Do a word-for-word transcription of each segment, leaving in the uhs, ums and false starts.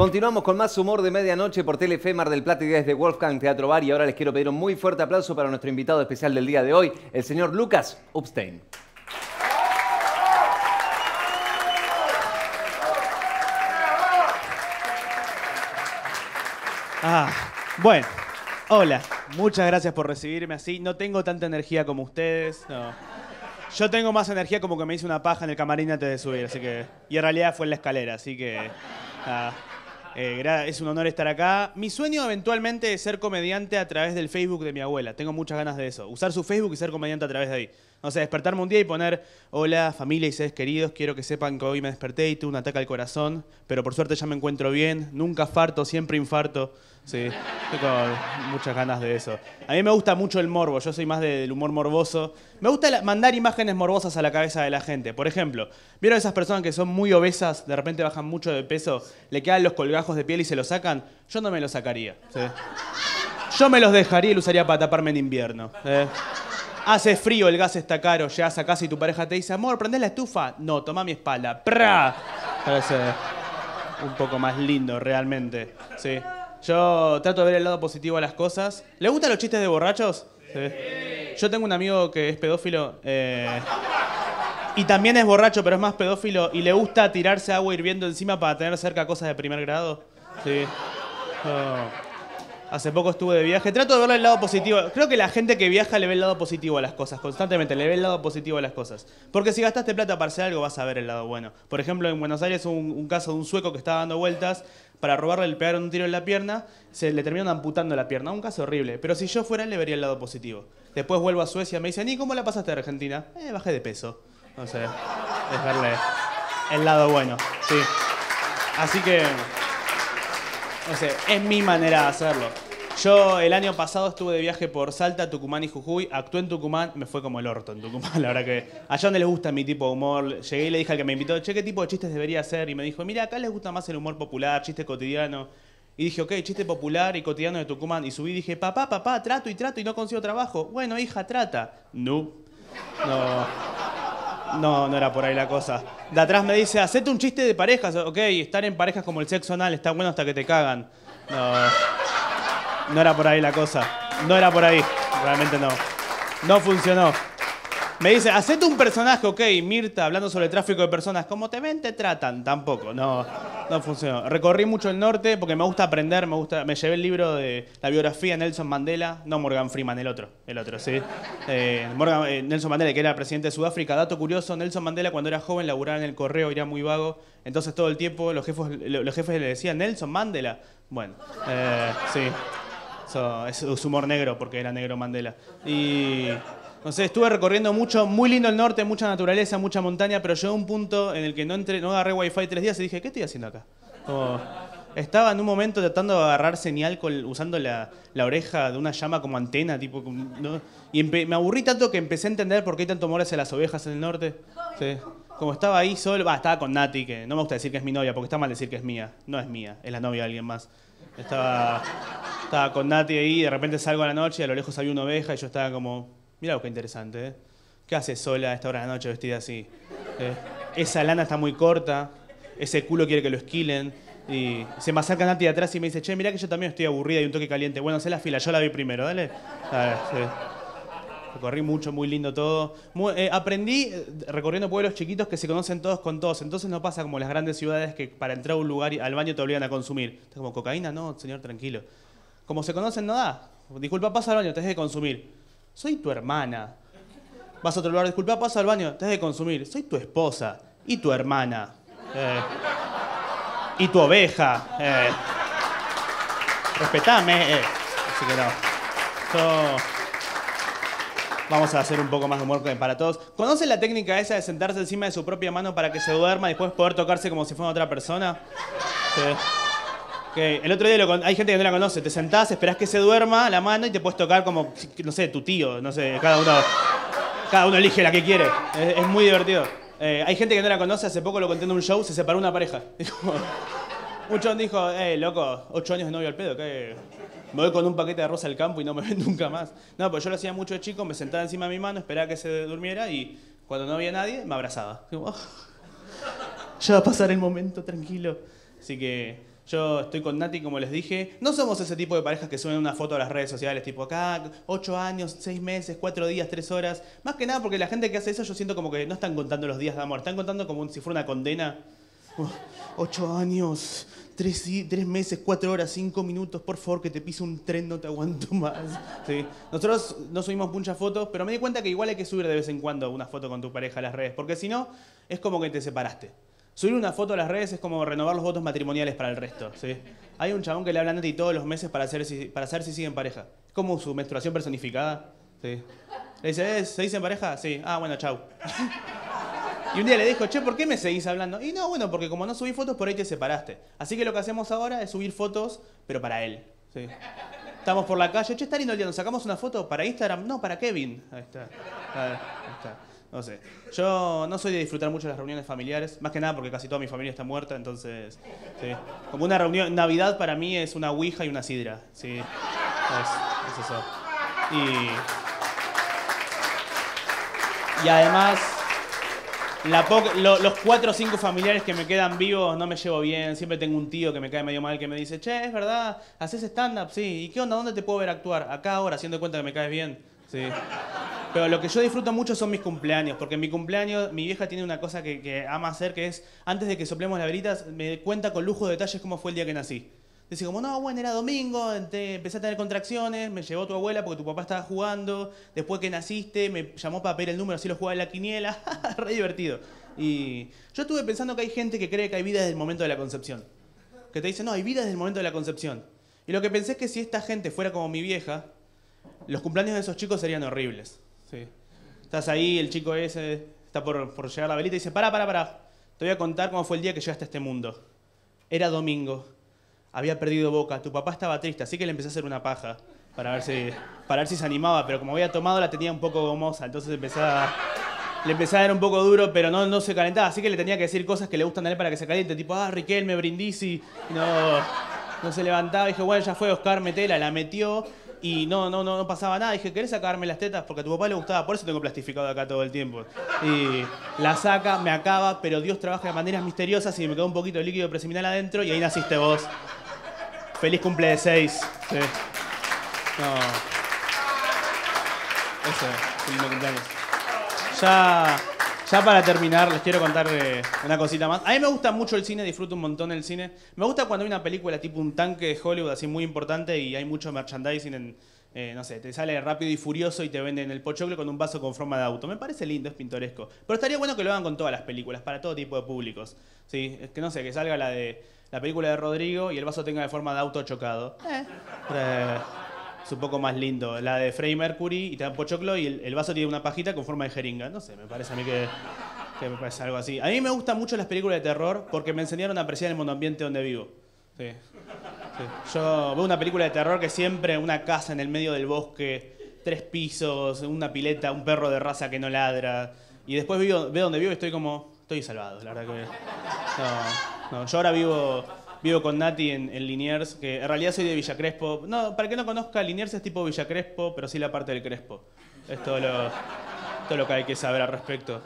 Continuamos con más Humor de Medianoche por Telefemar del Plata y desde Wolfgang Teatro Bar. Y ahora les quiero pedir un muy fuerte aplauso para nuestro invitado especial del día de hoy, el señor Lucas Upstein. Ah, bueno, hola, muchas gracias por recibirme así. No tengo tanta energía como ustedes, no. Yo tengo más energía como que me hice una paja en el camarín antes de subir, así que... Y en realidad fue en la escalera, así que... Ah, eh, es un honor estar acá. Mi sueño eventualmente es ser comediante a través del Facebook de mi abuela. Tengo muchas ganas de eso. Usar su Facebook y ser comediante a través de ahí. O sea, despertarme un día y poner: hola, familia y seres queridos, quiero que sepan que hoy me desperté y tuve un ataque al corazón, pero por suerte ya me encuentro bien, nunca farto, siempre infarto. Sí, tengo muchas ganas de eso. A mí me gusta mucho el morbo, yo soy más del humor morboso. Me gusta la, mandar imágenes morbosas a la cabeza de la gente. Por ejemplo, ¿vieron esas personas que son muy obesas, de repente bajan mucho de peso, le quedan los colgajos de piel y se los sacan? Yo no me los sacaría. ¿Sí? Yo me los dejaría y los usaría para taparme en invierno. ¿Sí? Hace frío, el gas está caro, llegas a casa y tu pareja te dice: amor, ¿prendés la estufa? No, toma mi espalda. ¡Pra! Parece un poco más lindo, realmente. Sí. Yo trato de ver el lado positivo a las cosas. ¿Le gustan los chistes de borrachos? Sí. Yo tengo un amigo que es pedófilo eh, y también es borracho, pero es más pedófilo y le gusta tirarse agua hirviendo encima para tener cerca cosas de primer grado. Sí. Oh. Hace poco estuve de viaje. Trato de verle el lado positivo. Creo que la gente que viaja le ve el lado positivo a las cosas. Constantemente le ve el lado positivo a las cosas. Porque si gastaste plata para hacer algo, vas a ver el lado bueno. Por ejemplo, en Buenos Aires hubo un, un caso de un sueco que estaba dando vueltas. Para robarle le pegaron un tiro en la pierna. Se le terminaron amputando la pierna. Un caso horrible. Pero si yo fuera, le vería el lado positivo. Después vuelvo a Suecia. Me dicen: ¿y cómo la pasaste a Argentina? Eh, bajé de peso. No sé. Es verle el lado bueno. Sí. Así que... no sé, es mi manera de hacerlo. Yo el año pasado estuve de viaje por Salta, Tucumán y Jujuy. Actué en Tucumán, me fue como el orto en Tucumán, la verdad que... Allá donde les gusta mi tipo de humor. Llegué y le dije al que me invitó: che, ¿qué tipo de chistes debería hacer? Y me dijo: mira, acá les gusta más el humor popular, chiste cotidiano. Y dije: ok, chiste popular y cotidiano de Tucumán. Y subí y dije: papá, papá, trato y trato y no consigo trabajo. Bueno, hija, trata. No. No... No, no era por ahí la cosa. De atrás me dice: hacete un chiste de parejas. Ok, estar en parejas como el sexo anal está bueno hasta que te cagan. No, no era por ahí la cosa. No era por ahí, realmente no. No funcionó. Me dice: hacete un personaje, ok, Mirta, hablando sobre el tráfico de personas. Como te ven, te tratan. Tampoco, no, no funcionó. Recorrí mucho el norte porque me gusta aprender, me gusta... Me llevé el libro de la biografía de Nelson Mandela. No Morgan Freeman, el otro, el otro, sí. Eh, Morgan, eh, Nelson Mandela, que era presidente de Sudáfrica. Dato curioso, Nelson Mandela cuando era joven laburaba en el correo, era muy vago. Entonces todo el tiempo los jefes, los jefes le decían: Nelson Mandela. Bueno, eh, sí. So, es humor negro porque era negro Mandela. Y... no sé, estuve recorriendo mucho, muy lindo el norte, mucha naturaleza, mucha montaña, pero llegó un punto en el que no, entré, no agarré wifi tres días y dije: ¿qué estoy haciendo acá? Como, estaba en un momento tratando de agarrar señal con, usando la, la oreja de una llama como antena, tipo... ¿no? Y me aburrí tanto que empecé a entender por qué hay tanto amor hacia las ovejas en el norte. Sí. Como estaba ahí solo, bah, estaba con Nati, que no me gusta decir que es mi novia, porque está mal decir que es mía. No es mía, es la novia de alguien más. Estaba, estaba con Nati ahí, y de repente salgo a la noche y a lo lejos había una oveja y yo estaba como... mirá vos qué interesante, ¿eh? ¿Qué haces sola a esta hora de la noche vestida así? ¿Eh? Esa lana está muy corta, ese culo quiere que lo esquilen. Y se me acerca Nati de atrás y me dice: che, mirá que yo también estoy aburrida y un toque caliente. Bueno, hacé la fila, yo la vi primero, dale. Dale, sí. Recorrí mucho, muy lindo todo. Muy, eh, aprendí recorriendo pueblos chiquitos que se conocen todos con todos. Entonces no pasa como las grandes ciudades que para entrar a un lugar al baño te obligan a consumir. Está como: cocaína, no, señor, tranquilo. Como se conocen, no da. Disculpa, pasa al baño, te dejes de consumir. Soy tu hermana. Vas a otro lugar, disculpa, pasa al baño, te has de consumir. Soy tu esposa y tu hermana. Eh. Y tu oveja. Eh. Respetame. Eh. Así que no. So... Vamos a hacer un poco más de humor para todos. ¿Conocen la técnica esa de sentarse encima de su propia mano para que se duerma y después poder tocarse como si fuera otra persona? Sí. Okay. El otro día lo, hay gente que no la conoce, te sentás, esperás que se duerma la mano y te puedes tocar como, no sé, tu tío, no sé, cada uno, cada uno elige la que quiere, es, es muy divertido. Eh, hay gente que no la conoce, hace poco lo conté en un show, se separó una pareja. Un chon dijo: eh, loco, ocho años de novio al pedo, que me voy con un paquete de rosa al campo y no me ven nunca más. No, pues yo lo hacía mucho de chico, me sentaba encima de mi mano, esperaba que se durmiera y cuando no había nadie, me abrazaba. Digo: oh, ya va a pasar el momento, tranquilo. Así que... Yo estoy con Nati, como les dije. No somos ese tipo de parejas que suben una foto a las redes sociales, tipo acá, ocho años, seis meses, cuatro días, tres horas. Más que nada porque la gente que hace eso, yo siento como que no están contando los días de amor. Están contando como si fuera una condena. Oh, ocho años, tres, tres meses, cuatro horas, cinco minutos, por favor, que te pise un tren, no te aguanto más. Sí. Nosotros no subimos muchas fotos, pero me di cuenta que igual hay que subir de vez en cuando una foto con tu pareja a las redes, porque si no, es como que te separaste. Subir una foto a las redes es como renovar los votos matrimoniales para el resto, ¿sí? Hay un chabón que le habla a Nati todos los meses para hacer si, para hacer si siguen pareja. Es como su menstruación personificada, ¿sí? Le dice, ¿se dicen pareja? Sí. Ah, bueno, chau. Y un día le dijo, che, ¿por qué me seguís hablando? Y no, bueno, porque como no subí fotos, por ahí te separaste. Así que lo que hacemos ahora es subir fotos, pero para él, ¿sí? Estamos por la calle, che, está lindo el día, ¿nos sacamos una foto para Instagram? No, para Kevin. Ahí está. A ver, ahí está. No sé, yo no soy de disfrutar mucho las reuniones familiares, más que nada porque casi toda mi familia está muerta, entonces... ¿sí? Como una reunión... Navidad para mí es una ouija y una sidra, ¿sí? Es, es eso. Y... Y además... La poca, lo, los cuatro o cinco familiares que me quedan vivos no me llevo bien. Siempre tengo un tío que me cae medio mal que me dice, che, ¿es verdad? ¿Haces stand-up? Sí. ¿Y qué onda? ¿Dónde te puedo ver actuar? Acá ahora, haciendo de cuenta que me caes bien. Sí. Pero lo que yo disfruto mucho son mis cumpleaños, porque en mi cumpleaños mi vieja tiene una cosa que, que ama hacer, que es, antes de que soplemos las velitas, me cuenta con lujo de detalles cómo fue el día que nací. Dice como, no, bueno, era domingo, te, empecé a tener contracciones, me llevó tu abuela porque tu papá estaba jugando, después que naciste me llamó para pedir el número, así lo jugaba en la quiniela, re divertido. Y yo estuve pensando que hay gente que cree que hay vida desde el momento de la concepción, que te dice, no, hay vida desde el momento de la concepción. Y lo que pensé es que si esta gente fuera como mi vieja, los cumpleaños de esos chicos serían horribles. Sí. Estás ahí, el chico ese está por, por llegar la velita y dice, pará, pará, pará, te voy a contar cómo fue el día que llegaste a este mundo. Era domingo, había perdido Boca, tu papá estaba triste, así que le empecé a hacer una paja para ver si, para ver si se animaba, pero como había tomado la tenía un poco gomosa, entonces empecé a, le empecé a dar un poco duro, pero no, no se calentaba, así que le tenía que decir cosas que le gustan a él para que se caliente, tipo, ah, Riquel, me brindís y no, no se levantaba. Dije, bueno, ya fue, Oscar, metela, la metió. Y no, no, no, no pasaba nada. Dije, ¿querés sacarme las tetas? Porque a tu papá le gustaba, por eso tengo plastificado acá todo el tiempo. Y la saca, me acaba, pero Dios trabaja de maneras misteriosas y me quedó un poquito de líquido preseminal adentro y ahí naciste vos. Feliz cumple de seis. Sí. No. Eso, lindo cumpleaños. Ya, ya para terminar, les quiero contar una cosita más. A mí me gusta mucho el cine, disfruto un montón el cine. Me gusta cuando hay una película tipo un tanque de Hollywood así muy importante y hay mucho merchandising en, eh, no sé, te sale Rápido y Furioso y te venden el pochoclo con un vaso con forma de auto. Me parece lindo, es pintoresco. Pero estaría bueno que lo hagan con todas las películas, para todo tipo de públicos. Sí, es que no sé, que salga la de la película de Rodrigo y el vaso tenga de forma de auto chocado. Eh. Eh, es un poco más lindo. La de Freddie Mercury y te dan pochoclo y el, el vaso tiene una pajita con forma de jeringa. No sé, me parece a mí que... que me parece algo así. A mí me gustan mucho las películas de terror porque me enseñaron a apreciar el monoambiente donde vivo. Sí. Sí. Yo veo una película de terror que siempre una casa en el medio del bosque, tres pisos, una pileta, un perro de raza que no ladra. Y después vivo, veo donde vivo y estoy como... Estoy salvado, la verdad que... No, no. Yo ahora vivo... Vivo con Nati en, en Liniers, que en realidad soy de Villa Crespo. No, para que no conozca, Liniers es tipo Villa Crespo, pero sí la parte del Crespo. Es todo lo, todo lo que hay que saber al respecto.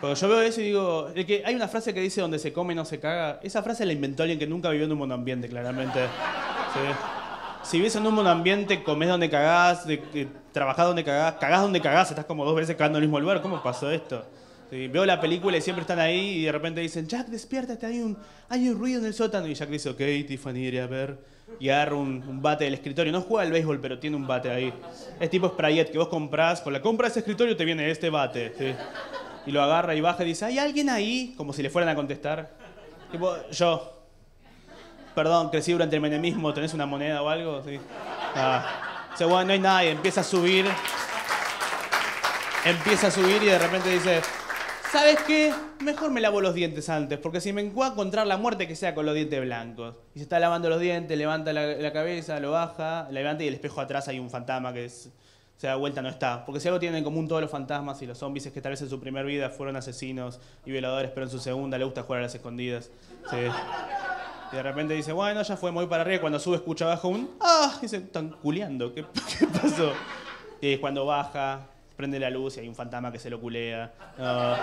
Porque yo veo eso y digo... El que, hay una frase que dice, donde se come no se caga. Esa frase la inventó alguien que nunca vivió en un monoambiente, claramente. ¿Sí? Si vives en un monoambiente, comés donde cagás, de, de, trabajás donde cagás, cagás donde cagás, estás como dos veces cagando en el mismo lugar. ¿Cómo pasó esto? Sí, veo la película y siempre están ahí y de repente dicen, Jack, despiértate, hay un, hay un ruido en el sótano. Y Jack dice, ok, Tiffany, iré a ver. Y agarra un, un bate del escritorio. No juega al béisbol, pero tiene un bate ahí. Es tipo sprayet que vos comprás, con la compra de ese escritorio te viene este bate. ¿Sí? Y lo agarra y baja y dice, ¿hay alguien ahí? Como si le fueran a contestar. Tipo, yo. Perdón, crecí durante el menemismo, ¿tenés una moneda o algo? Sí. Ah. O sea, bueno, no hay nadie, empieza a subir. Empieza a subir y de repente dice... ¿Sabes qué? Mejor me lavo los dientes antes, porque si me voy a encontrar la muerte, que sea con los dientes blancos. Y se está lavando los dientes, levanta la, la cabeza, lo baja, la levanta y el espejo atrás hay un fantasma que es, se da vuelta, no está. Porque si algo tienen en común todos los fantasmas y los zombies es que tal vez en su primer vida fueron asesinos y violadores, pero en su segunda le gusta jugar a las escondidas. Sí. Y de repente dice, bueno, ya fue, me voy para arriba. Cuando sube, escucha abajo un... ¡Ah! Y se están culeando, ¿qué, qué pasó? Y es cuando baja... Prende la luz y hay un fantasma que se lo culea. Uh,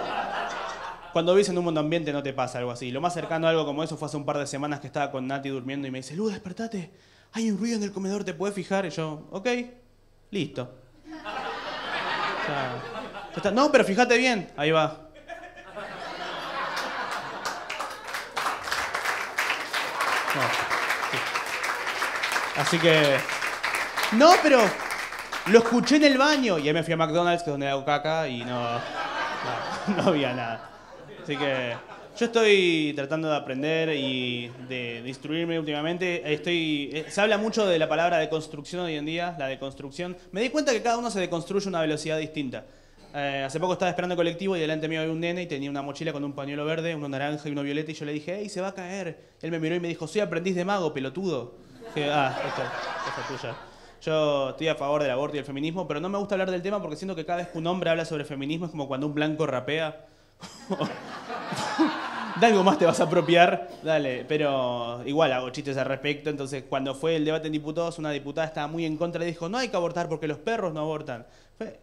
cuando vives en un monoambiente no te pasa algo así. Lo más cercano a algo como eso fue hace un par de semanas que estaba con Nati durmiendo y me dice, Lu, despertate, hay un ruido en el comedor, ¿te puedes fijar? Y yo, ok, listo. O sea, está, no, pero fíjate bien, ahí va. No, sí. Así que... No, pero lo escuché en el baño. Y ahí me fui a McDonald's, que es donde hago caca, y no, no, no había nada. Así que yo estoy tratando de aprender y de, de instruirme últimamente. Estoy, se habla mucho de la palabra deconstrucción hoy en día, la deconstrucción. Me di cuenta que cada uno se deconstruye a una velocidad distinta. Eh, hace poco estaba esperando el colectivo y delante mío había un nene y tenía una mochila con un pañuelo verde, uno naranja y uno violeta, y yo le dije, ¡ey, se va a caer! Él me miró y me dijo, soy aprendiz de mago, pelotudo. Dije, ah, esta, esta tuya. Yo estoy a favor del aborto y del feminismo, pero no me gusta hablar del tema porque siento que cada vez que un hombre habla sobre feminismo es como cuando un blanco rapea. De algo más te vas a apropiar, dale, pero igual hago chistes al respecto. Entonces cuando fue el debate en diputados, una diputada estaba muy en contra y dijo, no hay que abortar porque los perros no abortan. Fue...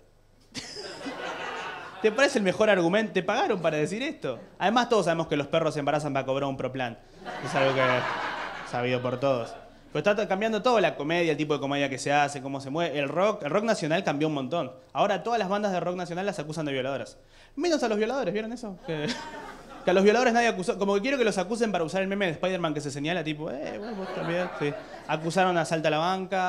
¿Te parece el mejor argumento? ¿Te pagaron para decir esto? Además, todos sabemos que los perros se embarazan para cobrar un proplan. Es algo que es sabido por todos. Pero está cambiando todo, la comedia, el tipo de comedia que se hace, cómo se mueve. El rock, el rock nacional cambió un montón. Ahora todas las bandas de rock nacional las acusan de violadoras. Menos a los violadores, ¿vieron eso? Que, que a los violadores nadie acusó. Como que quiero que los acusen para usar el meme de Spider-Man que se señala, tipo, eh, vos también. Sí. Acusaron a Salta la Banca,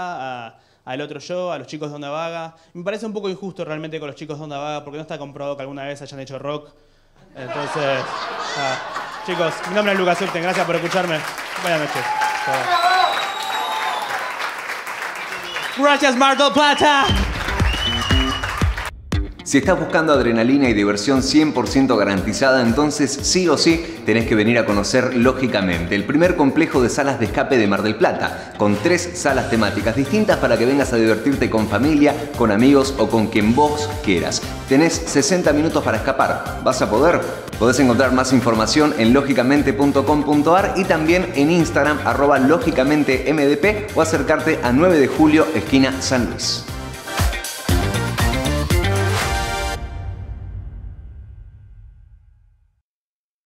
a... al otro yo, a los chicos de Onda Vaga. Me parece un poco injusto realmente con los chicos de Onda Vaga porque no está comprobado que alguna vez hayan hecho rock. Entonces, ah, chicos, mi nombre es Lucas Upstein, gracias por escucharme. Buenas noches. Gracias, Mar del Plata. Si estás buscando adrenalina y diversión cien por ciento garantizada, entonces sí o sí tenés que venir a conocer Lógicamente, el primer complejo de salas de escape de Mar del Plata, con tres salas temáticas distintas para que vengas a divertirte con familia, con amigos o con quien vos quieras. Tenés sesenta minutos para escapar. ¿Vas a poder? Podés encontrar más información en lógicamente punto com punto ar y también en Instagram, arroba lógicamente m d p, o acercarte a nueve de julio, esquina San Luis.